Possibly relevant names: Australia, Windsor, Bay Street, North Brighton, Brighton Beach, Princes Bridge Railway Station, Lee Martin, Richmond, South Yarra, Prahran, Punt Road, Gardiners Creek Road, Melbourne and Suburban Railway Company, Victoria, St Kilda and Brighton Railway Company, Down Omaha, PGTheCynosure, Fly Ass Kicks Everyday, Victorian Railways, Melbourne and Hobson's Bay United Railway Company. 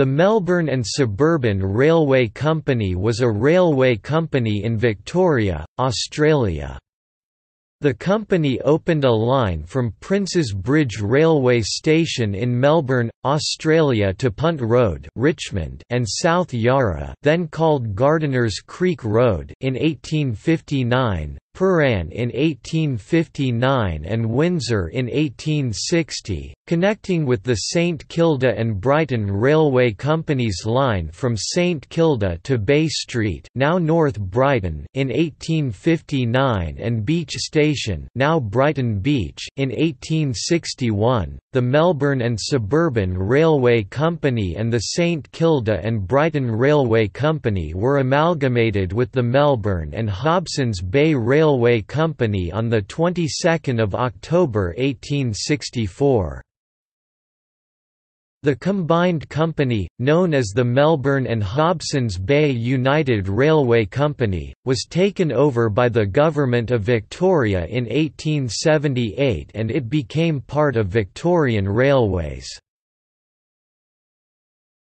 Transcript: The Melbourne and Suburban Railway Company was a railway company in Victoria, Australia. The company opened a line from Princes Bridge Railway Station in Melbourne, Australia to Punt Road, Richmond, and South Yarra, then called Gardiners Creek Road, in 1859, Prahran in 1859 and Windsor in 1860, connecting with the St Kilda and Brighton Railway Company's line from St Kilda to Bay Street, now North Brighton, in 1859 and Beach Station, now Brighton Beach, in 1861. The Melbourne and Suburban Railway Company and the St Kilda and Brighton Railway Company were amalgamated with the Melbourne and Hobson's Bay Railway Company on the 22nd of October 1864. The combined company, known as the Melbourne and Hobson's Bay United Railway Company, was taken over by the Government of Victoria in 1878 and it became part of Victorian Railways.